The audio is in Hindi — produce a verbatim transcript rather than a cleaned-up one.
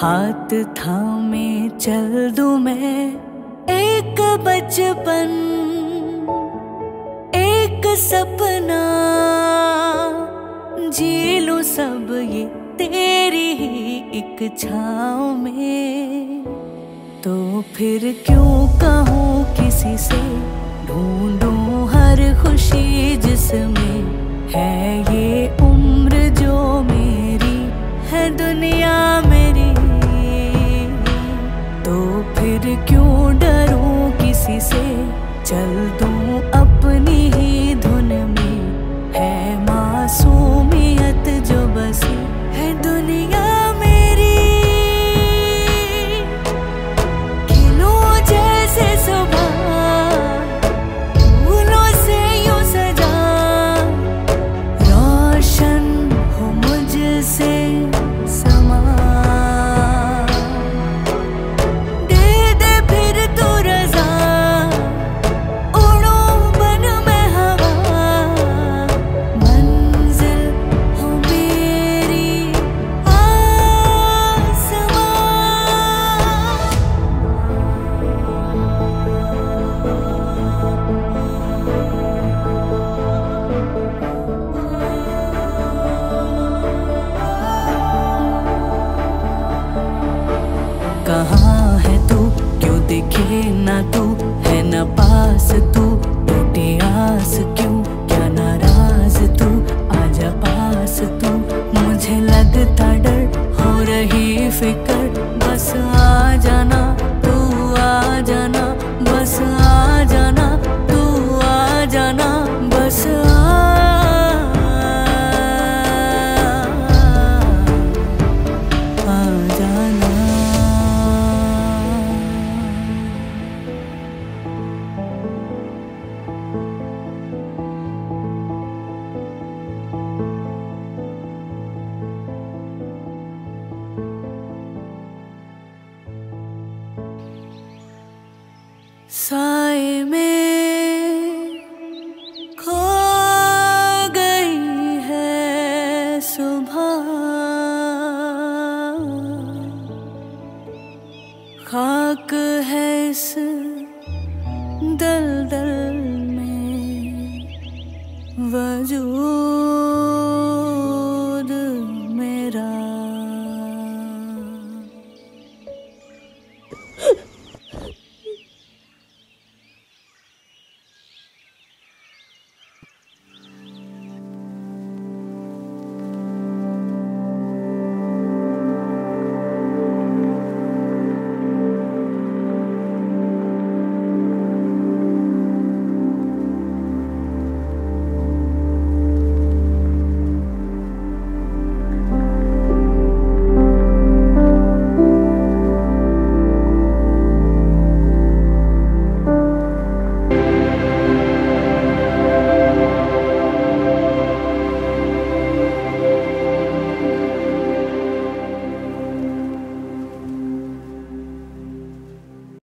हाथ थामे चल दूं मैं एक बचपन एक सपना जी लूं सब ये तेरी ही एक छाँव में। तो फिर क्यों कहूँ किसी से ढूंढूं हर खुशी जिसमें है ये उम्र जो मेरी है दुनिया मेरी। तो फिर क्यों डरूं किसी से चल दूं अपनी ही धुन में है मासूमियत जो बसी है दुनिया मेरी। खिलूं जैसे सुबह दलदल में वजूद।